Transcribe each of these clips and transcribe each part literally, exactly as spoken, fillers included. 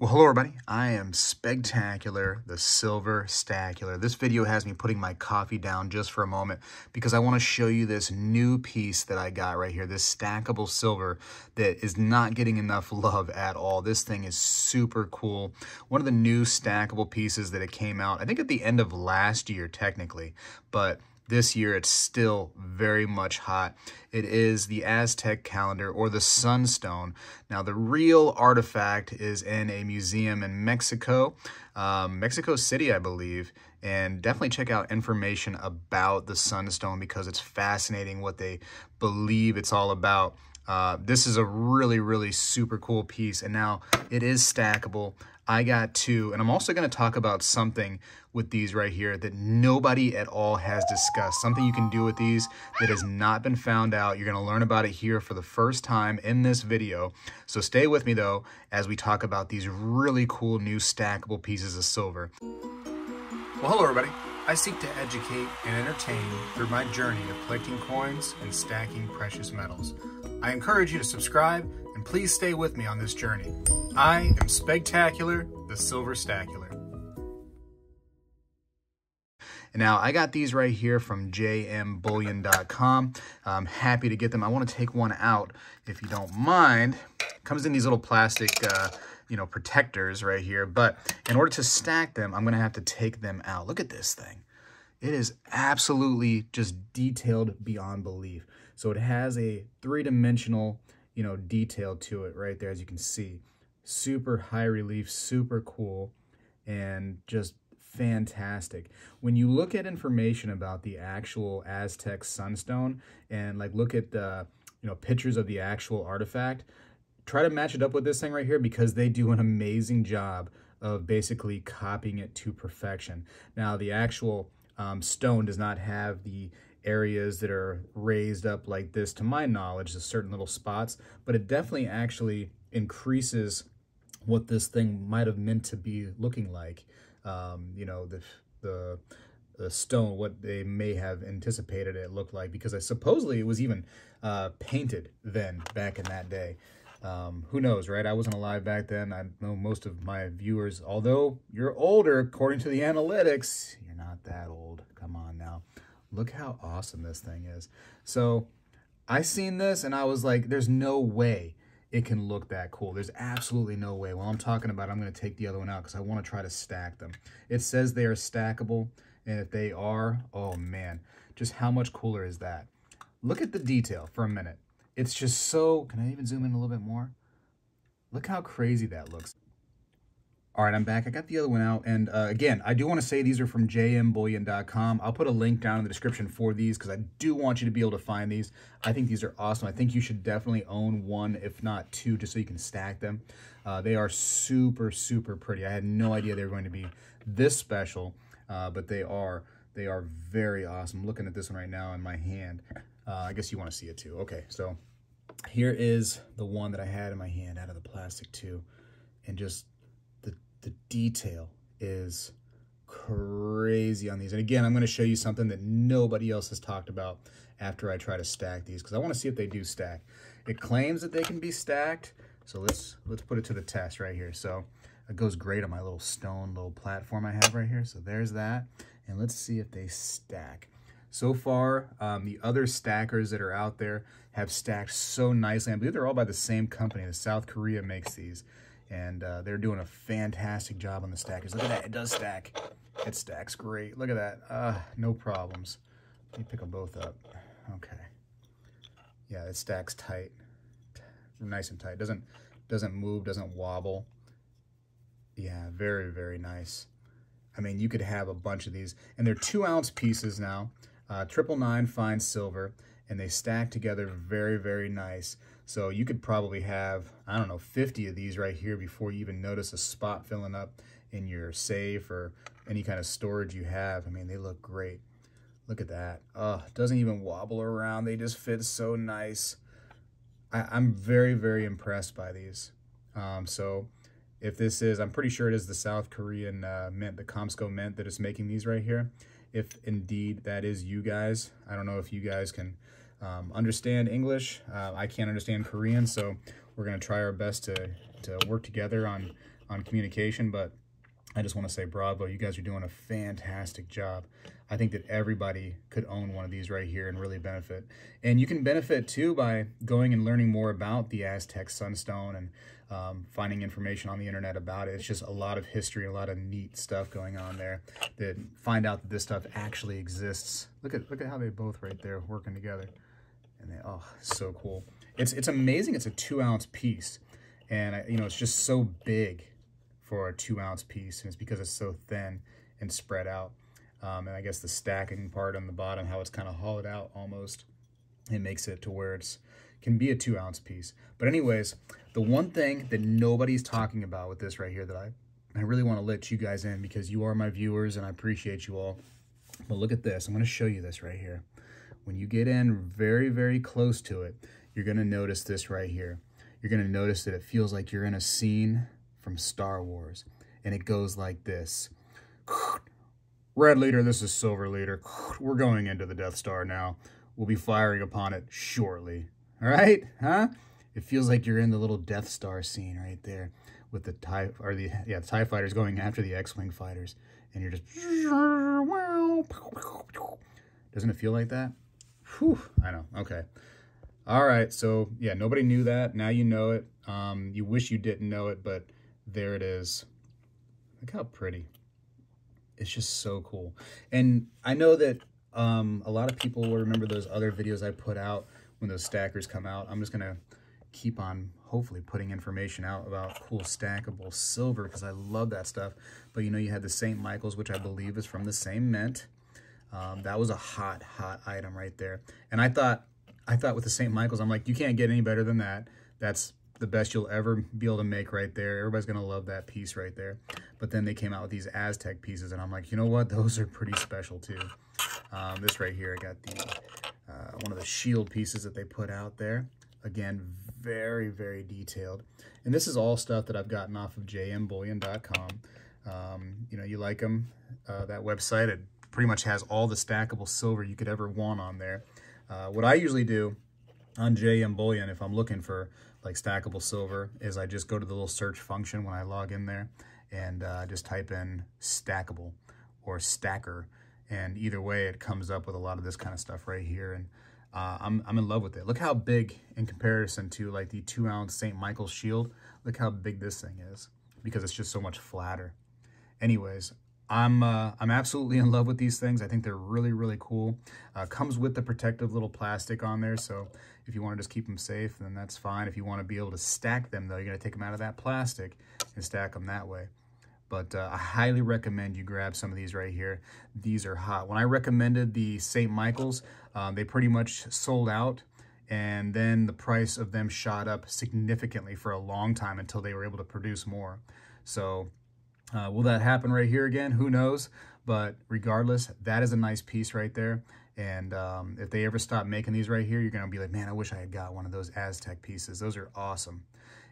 Well, hello everybody. I am Spegtacular, the Silver Stacular. This video has me putting my coffee down just for a moment because I want to show you this new piece that I got right here, this stackable silver that is not getting enough love at all. This thing is super cool. One of the new stackable pieces that it came out, I think at the end of last year technically, but this year, it's still very much hot. It is the Aztec calendar or the Sunstone. Now, the real artifact is in a museum in Mexico, um, Mexico City, I believe. And definitely check out information about the Sunstone because it's fascinating what they believe it's all about. Uh, this is a really, really super cool piece. And now it is stackable. I got two, and I'm also going to talk about something with these right here that nobody at all has discussed, something you can do with these that has not been found out. You're going to learn about it here for the first time in this video. So stay with me, though, as we talk about these really cool new stackable pieces of silver. Well, hello, everybody. I seek to educate and entertain through my journey of collecting coins and stacking precious metals. I encourage you to subscribe, and please stay with me on this journey. I am Spegtacular, the Silver Stacular. And now I got these right here from j m bullion dot com. I'm happy to get them. I want to take one out if you don't mind. It comes in these little plastic uh, you know, protectors right here. But in order to stack them, I'm going to have to take them out. Look at this thing. It is absolutely just detailed beyond belief. So it has a three-dimensional, you know, detail to it right there, as you can see. Super high relief, super cool, and just fantastic. When you look at information about the actual Aztec Sunstone and like look at the, you know, pictures of the actual artifact, try to match it up with this thing right here because they do an amazing job of basically copying it to perfection. Now, the actual um, stone does not have the areas that are raised up like this, to my knowledge, to certain little spots, but it definitely actually increases what this thing might have meant to be looking like, um, you know, the, the, the stone, what they may have anticipated it looked like, because I supposedly it was even uh, painted then, back in that day. Um, who knows, right? I wasn't alive back then. I know most of my viewers, although you're older, according to the analytics, you're not that old. Come on now. Look how awesome this thing is. So I seen this and I was like, there's no way it can look that cool. There's absolutely no way. While I'm talking about it, I'm going to take the other one out because I want to try to stack them. It says they are stackable, and if they are, oh man, just how much cooler is that? Look at the detail for a minute. It's just so, can I even zoom in a little bit more? Look how crazy that looks. All right, I'm back. I got the other one out. And uh, again, I do want to say these are from j m bullion dot com. I'll put a link down in the description for these because I do want you to be able to find these. I think these are awesome. I think you should definitely own one, if not two, just so you can stack them. Uh, they are super, super pretty. I had no idea they were going to be this special, uh, but they are. They are very awesome. I'm looking at this one right now in my hand. Uh, I guess you want to see it too. Okay, so here is the one that I had in my hand out of the plastic too. And just the detail is crazy on these. And again, I'm going to show you something that nobody else has talked about after I try to stack these, because I want to see if they do stack. It claims that they can be stacked, so let's let's put it to the test right here. So it goes great on my little stone, little platform I have right here. So there's that. And let's see if they stack. So far, um, the other stackers that are out there have stacked so nicely. I believe they're all by the same company. The South Korea makes these. And uh, they're doing a fantastic job on the stackers. Look at that, it does stack. It stacks great. Look at that, uh, no problems. Let me pick them both up. Okay. Yeah, it stacks tight, nice and tight. Doesn't doesn't move, doesn't wobble. Yeah, very, very nice. I mean, you could have a bunch of these, and they're two ounce pieces now. Uh, triple nine fine silver, and they stack together very, very nice. So you could probably have, I don't know, fifty of these right here before you even notice a spot filling up in your safe or any kind of storage you have. I mean, they look great. Look at that. Oh, it doesn't even wobble around. They just fit so nice. I, I'm very, very impressed by these. Um, so if this is, I'm pretty sure it is the South Korean uh, mint, the Kamsuko mint that is making these right here. If indeed that is you guys, I don't know if you guys can Um, understand English. Uh, I can't understand Korean, so we're going to try our best to, to work together on, on communication, but I just want to say bravo. You guys are doing a fantastic job. I think that everybody could own one of these right here and really benefit. And you can benefit too by going and learning more about the Aztec Sunstone and um, finding information on the internet about it. It's just a lot of history, a lot of neat stuff going on there. That find out that this stuff actually exists. Look at look at how they both right there working together. And they, oh, so cool. It's it's amazing. It's a two ounce piece, and you know it's just so big for a two ounce piece, and it's because it's so thin and spread out. Um, and I guess the stacking part on the bottom, how it's kind of hollowed out almost, it makes it to where it's can be a two ounce piece. But anyways, the one thing that nobody's talking about with this right here that I, I really want to let you guys in, because you are my viewers and I appreciate you all. But look at this, I'm going to show you this right here. When you get in very, very close to it, you're going to notice this right here. You're going to notice that it feels like you're in a scene from Star Wars, and it goes like this. Red leader, this is silver leader. We're going into the Death Star now. We'll be firing upon it shortly. All right, huh? It feels like you're in the little Death Star scene right there with the TIE, or the, yeah, the TIE fighters going after the X-Wing fighters, and you're just... Doesn't it feel like that? Whew, I know, okay. All right, so yeah, nobody knew that. Now you know it. Um, you wish you didn't know it, but there it is. Look how pretty. It's just so cool. And I know that um, a lot of people will remember those other videos I put out when those stackers come out. I'm just going to keep on hopefully putting information out about cool stackable silver, because I love that stuff. But you know, you had the Saint Michael's, which I believe is from the same mint. Um, that was a hot, hot item right there. And I thought, I thought with the Saint Michael's, I'm like, you can't get any better than that. That's the best you'll ever be able to make right there. Everybody's going to love that piece right there. But then they came out with these Aztec pieces, and I'm like, you know what? Those are pretty special too. Um, this right here, I got the uh, one of the shield pieces that they put out there. Again, very, very detailed. And this is all stuff that I've gotten off of j m bullion dot com. Um, you know, you like them. Uh, that website, it pretty much has all the stackable silver you could ever want on there. Uh, what I usually do on J M Bullion, if I'm looking for like stackable silver, is I just go to the little search function when I log in there, and uh, just type in stackable or stacker, and either way it comes up with a lot of this kind of stuff right here. And uh, I'm, I'm in love with it. Look how big, in comparison to like the two ounce Saint Michael's shield, look how big this thing is, because it's just so much flatter. Anyways, I'm uh, I'm absolutely in love with these things. I think they're really, really cool. Uh, comes with the protective little plastic on there, so if you want to just keep them safe, then that's fine. If you want to be able to stack them, though, you're going to take them out of that plastic and stack them that way. But uh, I highly recommend you grab some of these right here. These are hot. When I recommended the Saint Michael's, um, they pretty much sold out, and then the price of them shot up significantly for a long time until they were able to produce more. So... Uh, will that happen right here again? Who knows? But regardless, that is a nice piece right there. And um, if they ever stop making these right here, you're going to be like, man, I wish I had got one of those Aztec pieces. Those are awesome.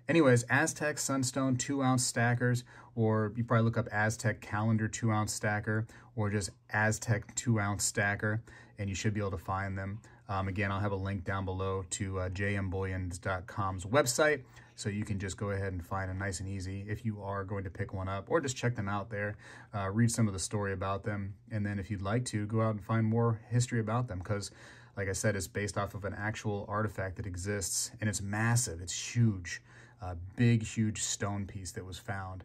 Anyways, Aztec Sunstone two ounce stackers, or you probably look up Aztec Calendar two ounce stacker, or just Aztec two ounce stacker, and you should be able to find them. Um, again, I'll have a link down below to uh, j m bullions dot com's website, so you can just go ahead and find them nice and easy if you are going to pick one up, or just check them out there, uh, read some of the story about them, and then if you'd like to, go out and find more history about them, because like I said, it's based off of an actual artifact that exists, and it's massive, it's huge, a big, huge stone piece that was found.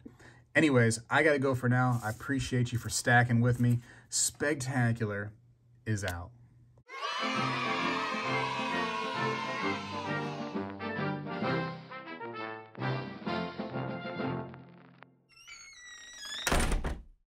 Anyways, I gotta go for now. I appreciate you for stacking with me. Spegtacular is out.